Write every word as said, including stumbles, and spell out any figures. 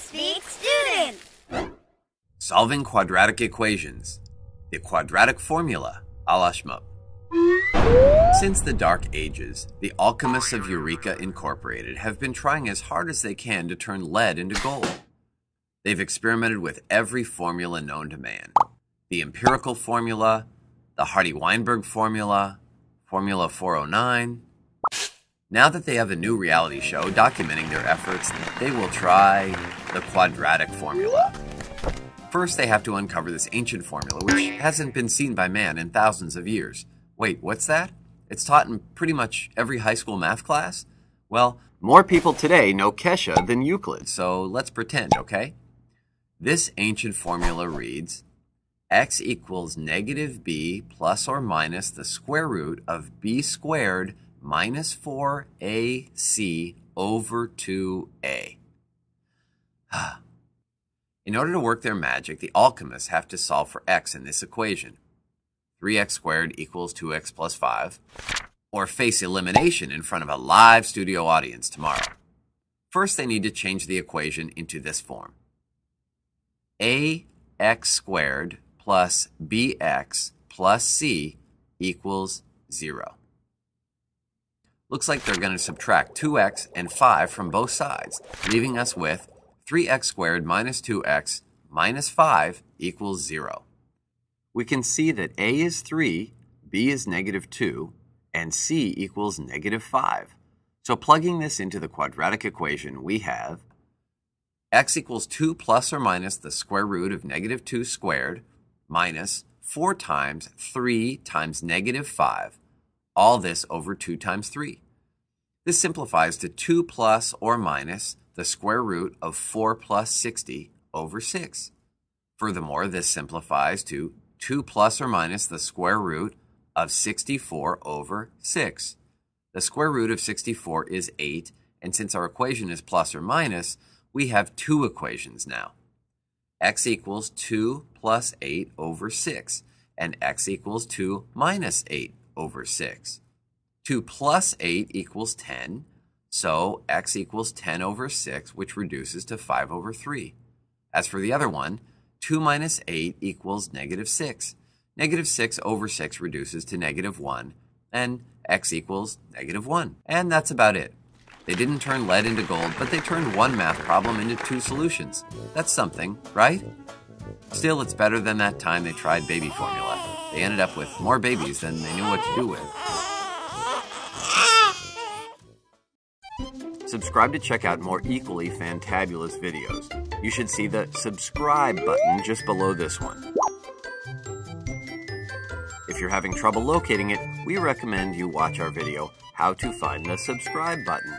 speak student. Solving quadratic equations. The quadratic formula a la Shmoop. Since the Dark Ages, the alchemists of Eureka Incorporated have been trying as hard as they can to turn lead into gold. They've experimented with every formula known to man. The empirical formula, the Hardy-Weinberg formula, Formula four oh nine. Now that they have a new reality show documenting their efforts, they will try the quadratic formula. First, they have to uncover this ancient formula, which hasn't been seen by man in thousands of years. Wait, what's that? It's taught in pretty much every high school math class? Well, more people today know Kesha than Euclid, so let's pretend, okay? This ancient formula reads, x equals negative b plus or minus the square root of b squared minus four a c over two a. In order to work their magic, the alchemists have to solve for x in this equation. three x squared equals two x plus five, or face elimination in front of a live studio audience tomorrow. First, they need to change the equation into this form. ax squared plus bx plus c equals zero. Looks like they're going to subtract two x and five from both sides, leaving us with three x squared minus two x minus five equals zero. We can see that a is three, b is negative two, and c equals negative five. So plugging this into the quadratic equation, we have x equals two plus or minus the square root of negative two squared minus four times three times negative five, all this over two times three. This simplifies to two plus or minus the square root of four plus sixty over six. Furthermore, this simplifies to two plus or minus the square root of sixty-four over six. The square root of sixty-four is eight, and since our equation is plus or minus, we have two equations now. X equals two plus eight over six, and x equals two minus eight over six. two plus eight equals ten, so x equals ten over six, which reduces to five over three. As for the other one, two minus eight equals negative six. Negative six over six reduces to negative one, and x equals negative one. And that's about it. They didn't turn lead into gold, but they turned one math problem into two solutions. That's something, right? Still, it's better than that time they tried baby formula. They ended up with more babies than they knew what to do with. Subscribe to check out more equally fantabulous videos. You should see the subscribe button just below this one. If you're having trouble locating it, we recommend you watch our video, How to Find the Subscribe Button.